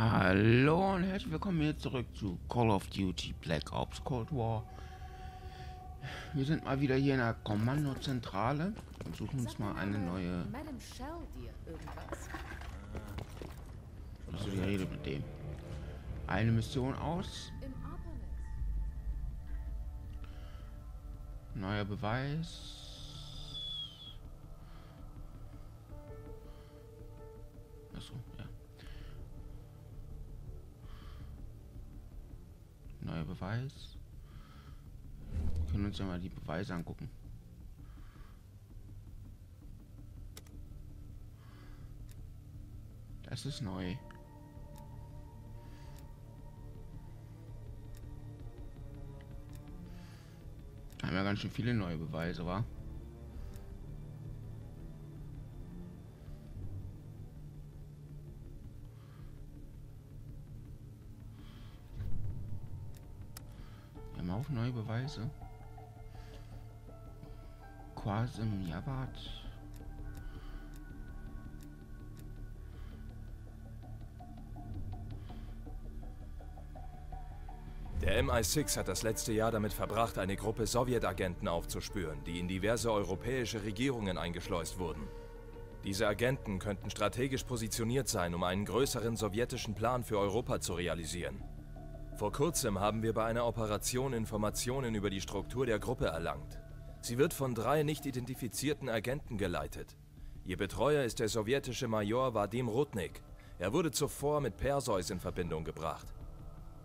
Hallo und herzlich willkommen hier zurück zu Call of Duty Black Ops Cold War. Wir sind mal wieder hier in der Kommandozentrale und suchen uns mal eine neue... Also die Rede mit dem. Eine Mission aus. Neuer Beweis. Achso, ja. Neuer Beweis. Wir können uns ja mal die Beweise angucken. Das ist neu. Da haben wir ganz schön viele neue Beweise, wa? Wir haben auch neue Beweise. Quasim Jabat. Der MI6 hat das letzte Jahr damit verbracht, eine Gruppe Sowjetagenten aufzuspüren, die in diverse europäische Regierungen eingeschleust wurden. Diese Agenten könnten strategisch positioniert sein, um einen größeren sowjetischen Plan für Europa zu realisieren. Vor kurzem haben wir bei einer Operation Informationen über die Struktur der Gruppe erlangt. Sie wird von 3 nicht identifizierten Agenten geleitet. Ihr Betreuer ist der sowjetische Major Vadim Rudnik. Er wurde zuvor mit Perseus in Verbindung gebracht.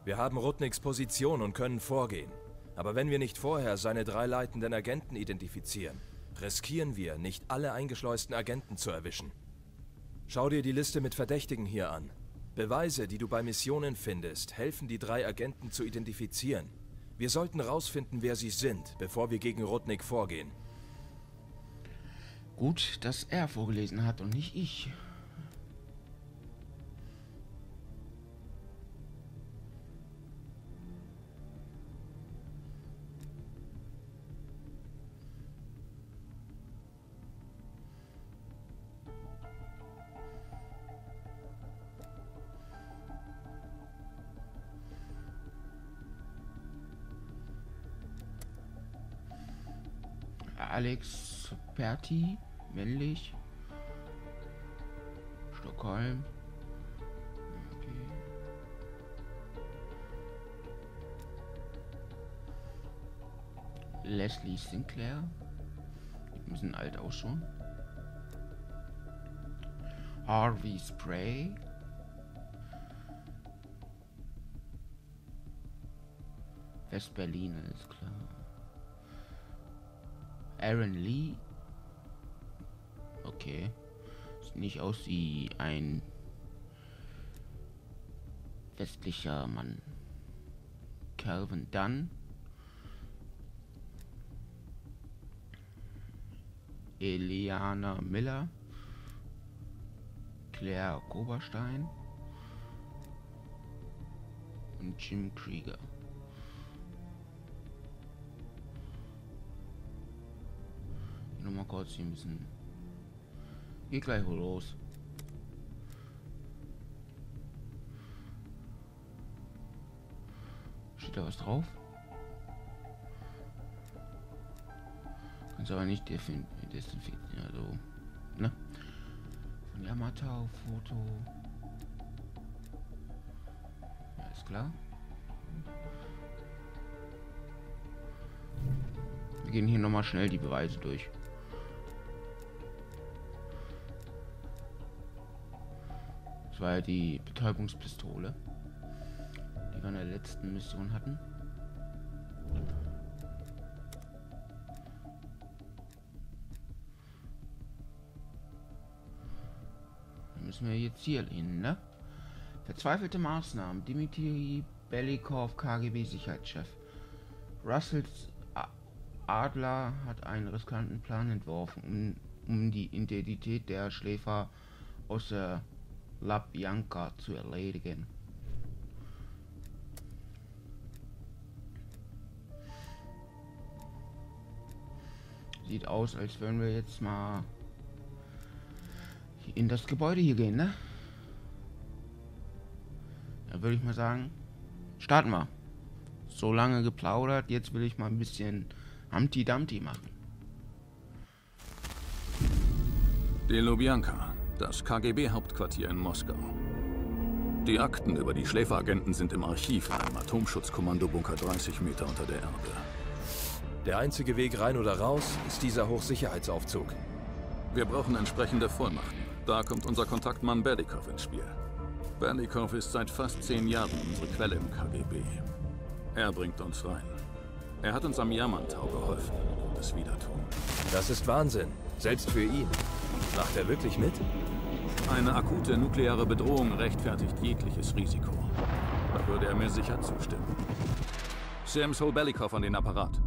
Wir haben Rudniks Position und können vorgehen. Aber wenn wir nicht vorher seine 3 leitenden Agenten identifizieren, riskieren wir, nicht alle eingeschleusten Agenten zu erwischen. Schau dir die Liste mit Verdächtigen hier an. Beweise, die du bei Missionen findest, helfen, die 3 Agenten zu identifizieren. Wir sollten rausfinden, wer sie sind, bevor wir gegen Rudnik vorgehen. Gut, dass er vorgelesen hat und nicht ich. Alex Perti, männlich, Stockholm. Okay. Leslie Sinclair, die müssen alt auch schon. Harvey Spray. West-Berlin ist klar. Aaron Lee. Okay. Sieht nicht aus wie ein westlicher Mann. Calvin Dunn. Eliana Miller. Claire Koberstein. Und Jim Krieger. Nochmal kurz hier müssen. Geht gleich los. Steht da was drauf? Kannst aber nicht desinfizieren, also. Ne? Von Yamantau, Foto. Alles klar. Wir gehen hier nochmal schnell die Beweise durch. Das war ja die Betäubungspistole, die wir in der letzten Mission hatten. Dann müssen wir jetzt hier hin, ne? Verzweifelte Maßnahmen. Dimitri Belikov, KGB-Sicherheitschef. Russells Adler hat einen riskanten Plan entworfen, um die Identität der Schläfer aus der Lubianka zu erledigen. Sieht aus, als würden wir jetzt mal in das Gebäude hier gehen, ne? Dann würde ich mal sagen, starten wir. So lange geplaudert, jetzt will ich mal ein bisschen Humpty Dumpty machen. Die Lubianka, das KGB-Hauptquartier in Moskau. Die Akten über die Schläferagenten sind im Archiv im Atomschutzkommandobunker 30 Meter unter der Erde. Der einzige Weg rein oder raus ist dieser Hochsicherheitsaufzug. Wir brauchen entsprechende Vollmachten. Da kommt unser Kontaktmann Belikov ins Spiel. Belikov ist seit fast 10 Jahren unsere Quelle im KGB. Er bringt uns rein. Er hat uns am Yamantau geholfen und es wieder tun. Das ist Wahnsinn, selbst für ihn. Macht er wirklich mit? Eine akute nukleare Bedrohung rechtfertigt jegliches Risiko. Da würde er mir sicher zustimmen. Sims, hol Belikov an den Apparat.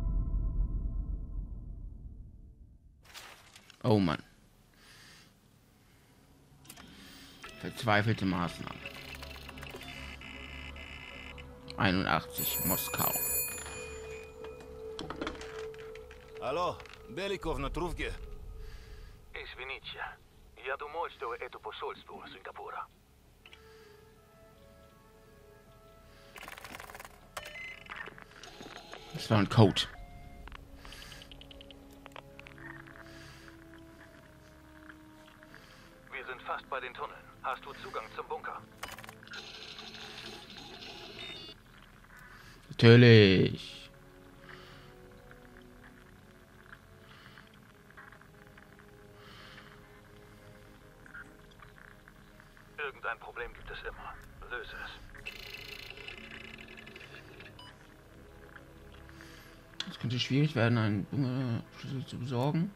Oh Mann. Verzweifelte Maßnahmen. 81, Moskau. Hallo, Belikov na truvke. Извините, я думаю, что это посольство Сингапура. Das war ein Code. Wir sind fast bei den Tunneln. Hast du Zugang zum Bunker? Natürlich. Ein Problem gibt es immer. Löse es. Es könnte schwierig werden, einen Bunkerschlüssel zu besorgen.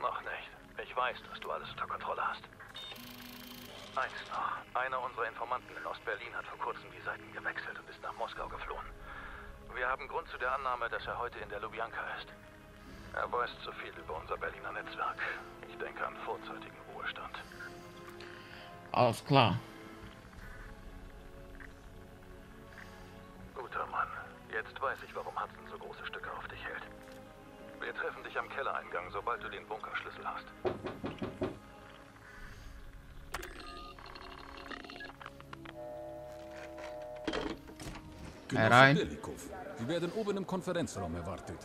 Noch nicht. Ich weiß, dass du alles unter Kontrolle hast. Eins noch. Einer unserer Informanten in Ostberlin hat vor kurzem die Seiten gewechselt und ist nach Moskau geflohen. Wir haben Grund zu der Annahme, dass er heute in der Lubianka ist. Er weiß zu viel über unser Berliner Netzwerk. Ich denke an vorzeitigen Ruhestand. Alles klar. Guter Mann. Jetzt weiß ich, warum Hudson so große Stücke auf dich hält. Wir treffen dich am Kellereingang, sobald du den Bunkerschlüssel hast. Herein. Wir werden oben im Konferenzraum erwartet.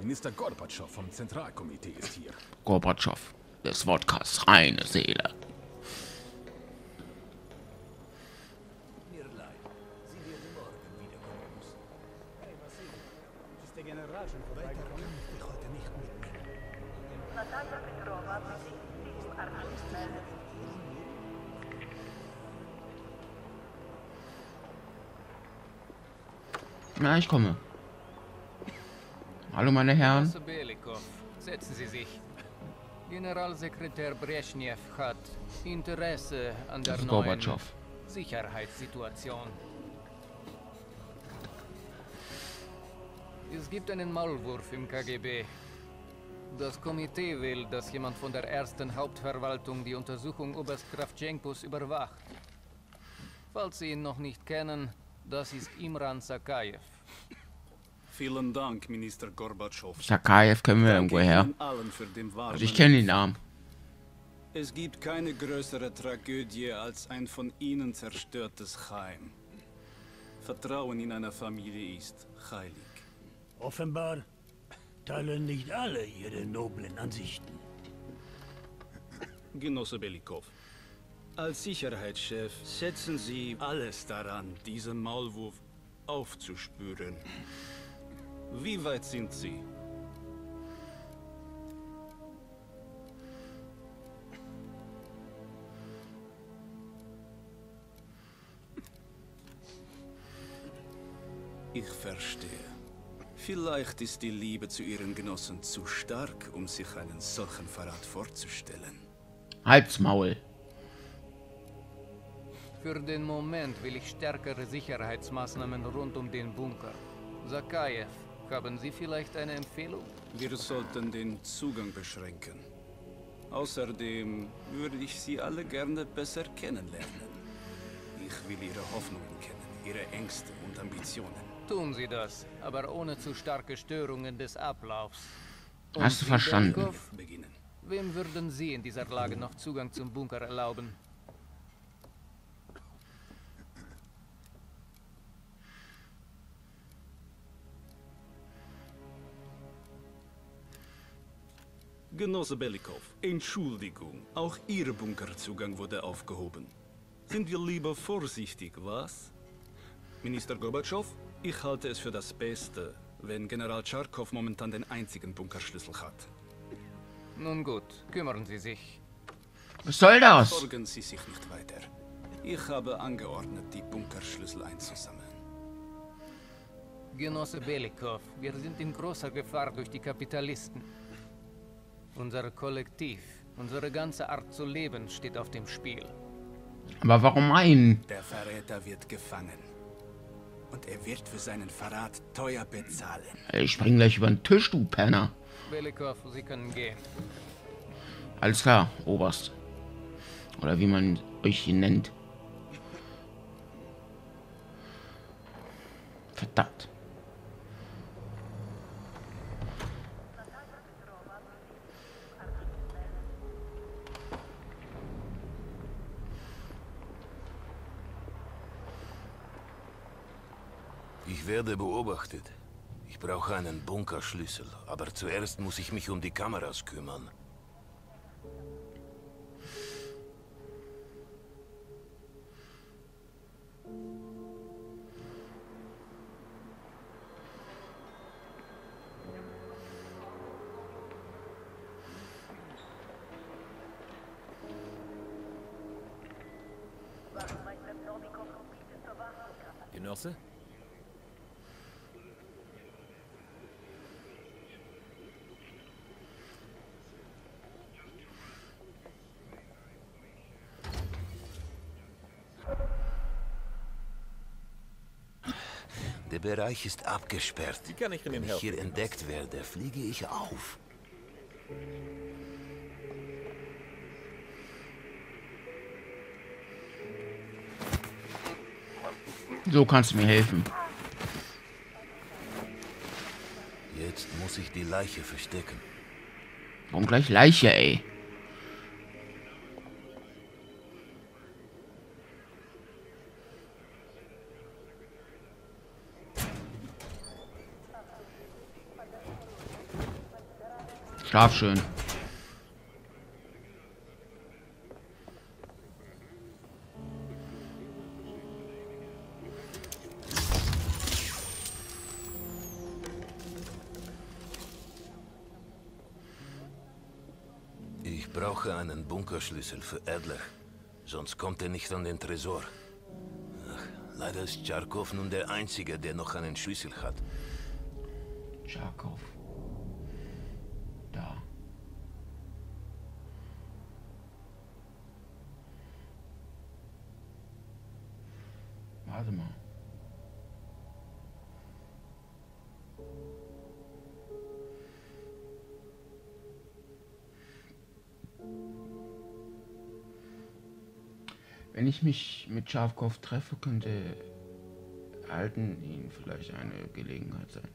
Minister Gorbatschow vom Zentralkomitee ist hier. Gorbatschow, des Wodkas reine Seele. Mir leid, Sie werden morgen wiederkommen müssen. Hey, Vasili, ist der Generalchen vorbei? Weiter komme ich heute nicht mit mir. Natascha Petrova, Vasili, Sie ist Archivist. Na, ich komme. Hallo meine Herren. Belikov, setzen Sie sich. Generalsekretär Breschnew hat Interesse an der neuen Sicherheitssituation. Es gibt einen Maulwurf im KGB. Das Komitee will, dass jemand von der ersten Hauptverwaltung die Untersuchung Oberst Kravchenkos überwacht. Falls Sie ihn noch nicht kennen, das ist Imran Zakayev. Vielen Dank, Minister Gorbatschow. Zakayev können wir irgendwo her. Also ich kenne den Namen. Es gibt keine größere Tragödie als ein von Ihnen zerstörtes Heim. Vertrauen in einer Familie ist heilig. Offenbar teilen nicht alle Ihre noblen Ansichten. Genosse Belikov, als Sicherheitschef setzen Sie alles daran, diesen Maulwurf aufzuspüren. Wie weit sind Sie? Ich verstehe. Vielleicht ist die Liebe zu Ihren Genossen zu stark, um sich einen solchen Verrat vorzustellen. Halt's Maul! Für den Moment will ich stärkere Sicherheitsmaßnahmen rund um den Bunker. Zakayev, haben Sie vielleicht eine Empfehlung? Wir sollten den Zugang beschränken. Außerdem würde ich Sie alle gerne besser kennenlernen. Ich will Ihre Hoffnungen kennen, Ihre Ängste und Ambitionen. Tun Sie das, aber ohne zu starke Störungen des Ablaufs. Hast du verstanden? Wem würden Sie in dieser Lage noch Zugang zum Bunker erlauben? Genosse Belikov, Entschuldigung, auch Ihr Bunkerzugang wurde aufgehoben. Sind wir lieber vorsichtig, was? Minister Gorbatschow, ich halte es für das Beste, wenn General Charkov momentan den einzigen Bunkerschlüssel hat. Nun gut, kümmern Sie sich. Was soll das? Sorgen Sie sich nicht weiter. Ich habe angeordnet, die Bunkerschlüssel einzusammeln. Genosse Belikov, wir sind in großer Gefahr durch die Kapitalisten. Unser Kollektiv, unsere ganze Art zu leben steht auf dem Spiel. Aber warum einen? Der Verräter wird gefangen. Und er wird für seinen Verrat teuer bezahlen. Ich spring gleich über den Tisch, du Penner. Belikov, Sie können gehen. Alles klar, Oberst. Oder wie man euch hier nennt. Verdammt. Ich werde beobachtet. Ich brauche einen Bunkerschlüssel, aber zuerst muss ich mich um die Kameras kümmern. Genosse? Der Bereich ist abgesperrt. Wenn ich hier entdeckt werde, fliege ich auf. So kannst du mir helfen. Jetzt muss ich die Leiche verstecken. Warum gleich Leiche, ey? Schlaf schön. Ich brauche einen Bunkerschlüssel für Adler, sonst kommt er nicht an den Tresor. Ach, leider ist Charkov nun der Einzige, der noch einen Schlüssel hat. Charkov. Warte mal. Wenn ich mich mit Charkov treffe, könnte erhalten ihn vielleicht eine Gelegenheit sein.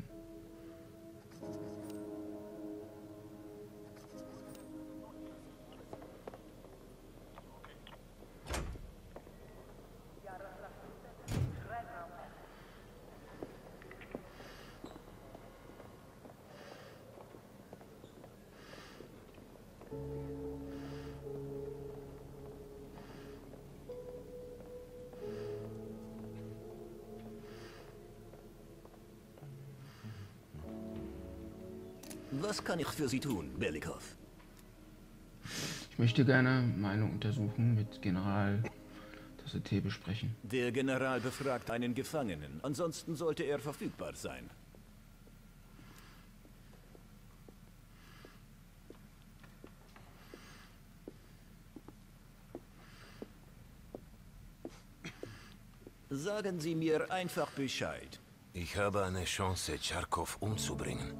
Was kann ich für Sie tun, Belikov? Ich möchte gerne meine Untersuchung mit General T besprechen. Der General befragt einen Gefangenen. Ansonsten sollte er verfügbar sein. Sagen Sie mir einfach Bescheid. Ich habe eine Chance, Charkov umzubringen.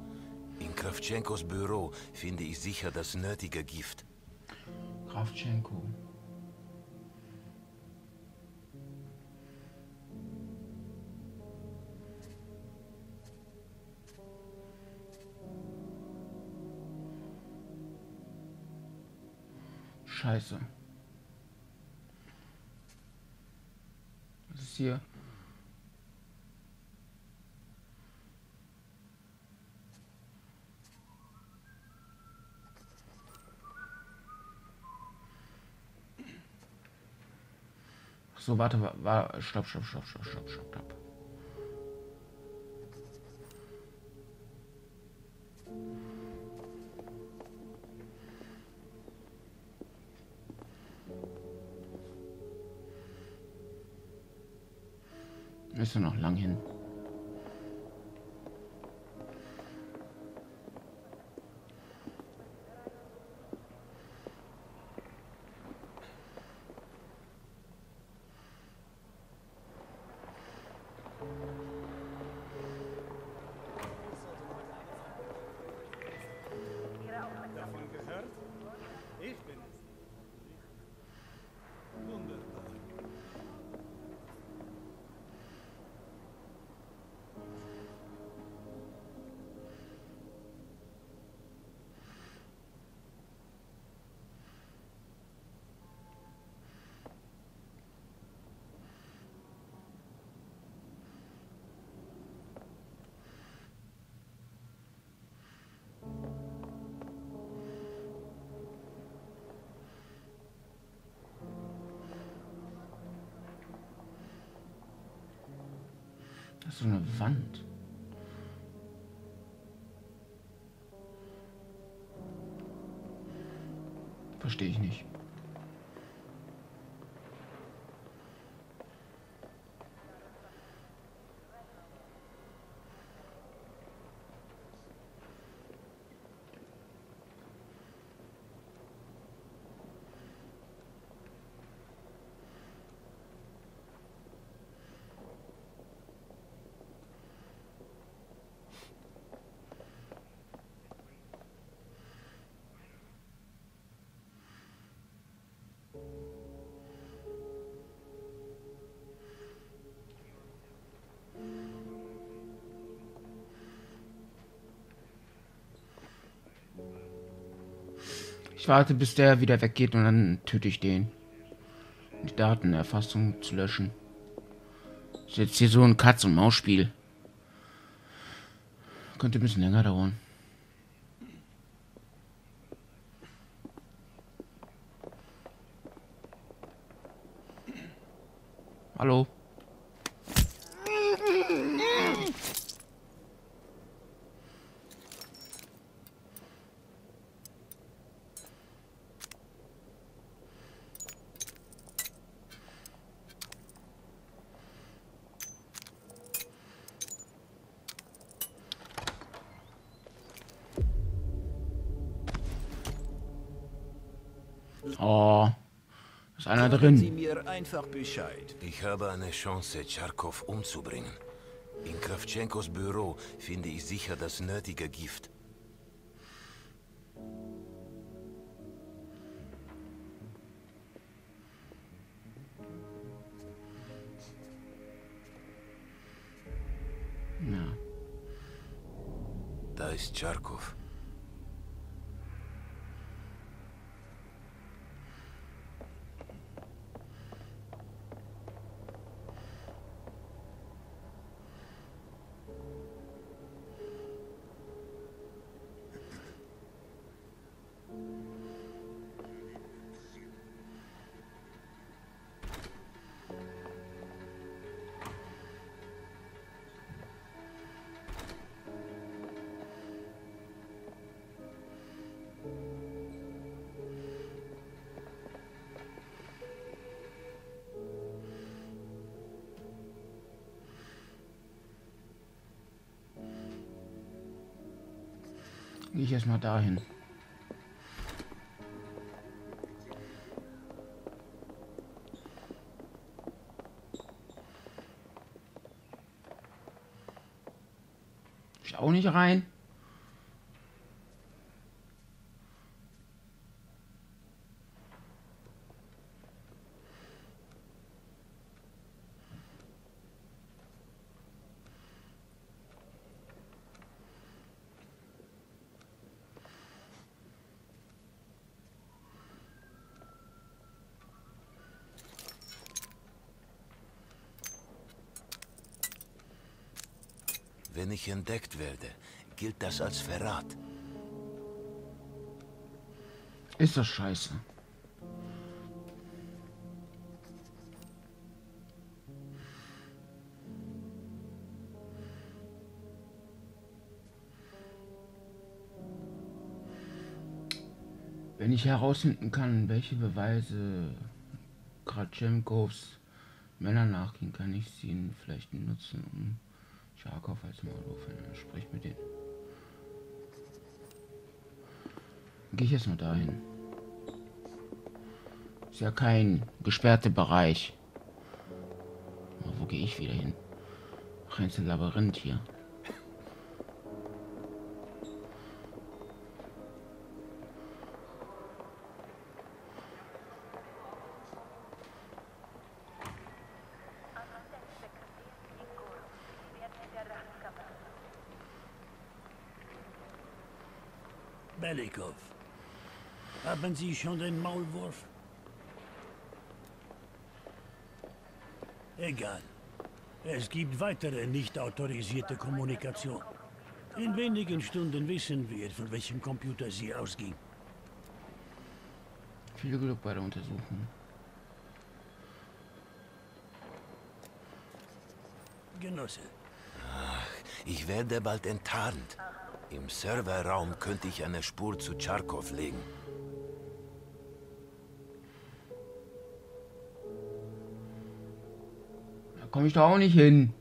In Kravchenkos Büro finde ich sicher das nötige Gift. Kravchenko. Scheiße. Was ist hier? So, warte, stopp. Ist ja noch lang hin. So eine Wand. Verstehe ich nicht. Ich warte, bis der wieder weggeht und dann töte ich den. Die Datenerfassung zu löschen. Ist jetzt hier so ein Katz-und-Maus-Spiel. Könnte ein bisschen länger dauern. Hallo? Oh, ist einer drin. Sie mir einfach Bescheid. Ich habe eine Chance, Charkov umzubringen. In Kravchenkos Büro finde ich sicher das nötige Gift. Ja. Da ist Charkov. Gehe ich erstmal dahin. Ich auch nicht rein. Wenn ich entdeckt werde, gilt das als Verrat. Ist das scheiße. Wenn ich herausfinden kann, welche Beweise Kravchenkovs Männer nachgehen, kann ich sie vielleicht nutzen, um Charkov als Mörder zu finden. Sprich mit denen. Gehe ich jetzt mal dahin. Ist ja kein gesperrter Bereich. Aber wo gehe ich wieder hin? Ach, ins Labyrinth hier. Belikov, haben Sie schon den Maulwurf? Egal. Es gibt weitere nicht autorisierte Kommunikation. In wenigen Stunden wissen wir, von welchem Computer sie ausging. Viel Glück bei der Untersuchung. Genosse. Ach, ich werde bald enttarnt. Im Serverraum könnte ich eine Spur zu Charkov legen. Da komme ich doch auch nicht hin.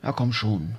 Ja, komm schon.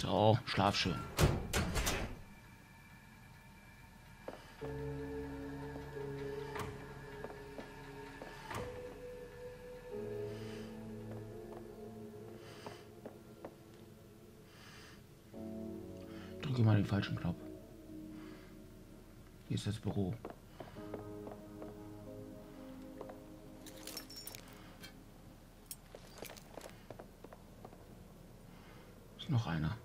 So, schlaf schön. Drücke mal den falschen Knopf. Hier ist das Büro. Ist noch einer.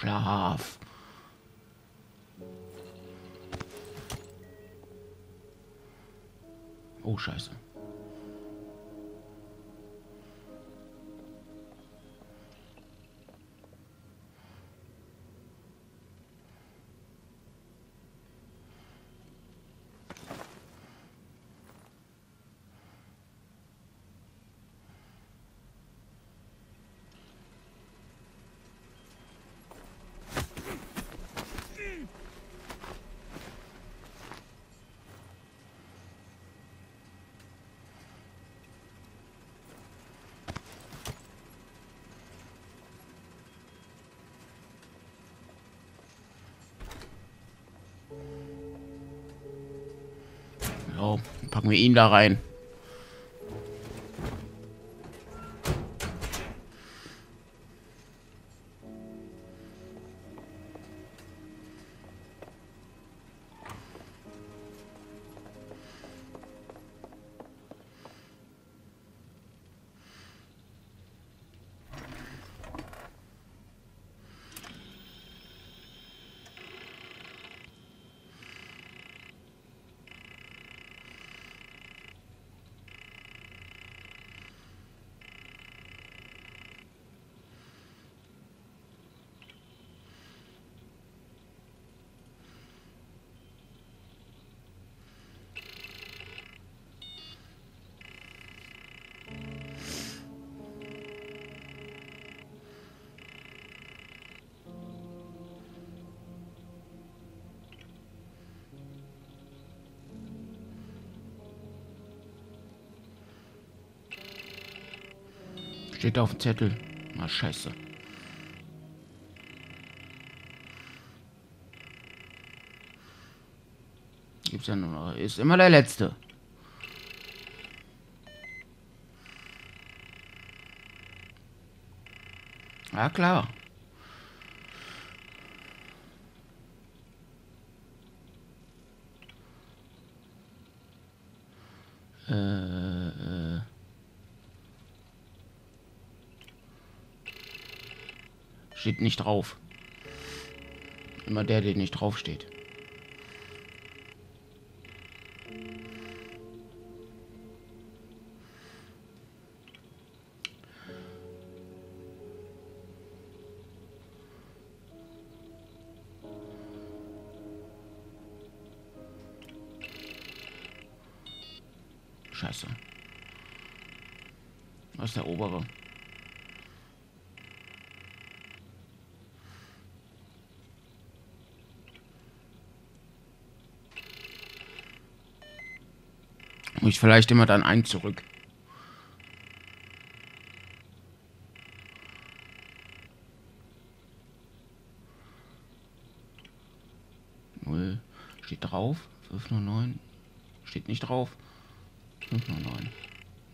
Schlaf. Oh, scheiße. Oh, packen wir ihn da rein. Steht auf dem Zettel. Na, scheiße. Gibt's ja nur noch. Ist immer der Letzte. Ja, klar. Steht nicht drauf. Immer der nicht drauf steht. Scheiße. Was ist der obere? Ich vielleicht immer dann ein zurück. Null. Steht drauf. 509. Steht nicht drauf. 509.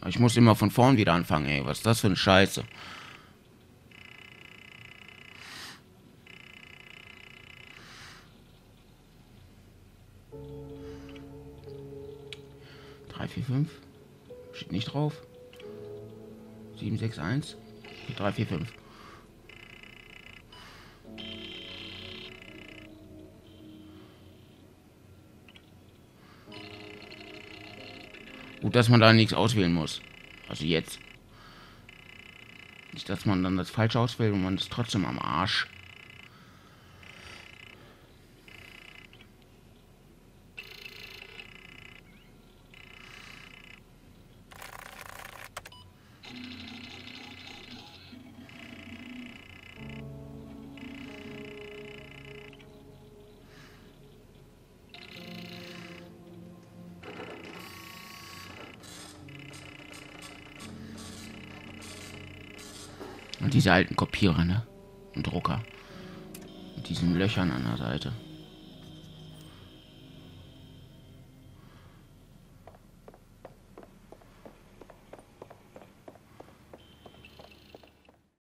Ich muss immer von vorn wieder anfangen, ey. Was ist das für eine Scheiße? Steht nicht drauf. 761. 345. Gut, dass man da nichts auswählen muss. Also jetzt. Nicht, dass man dann das falsche auswählt und man ist trotzdem am Arsch. Diese alten Kopierer, ne? Und Drucker. Mit diesen Löchern an der Seite.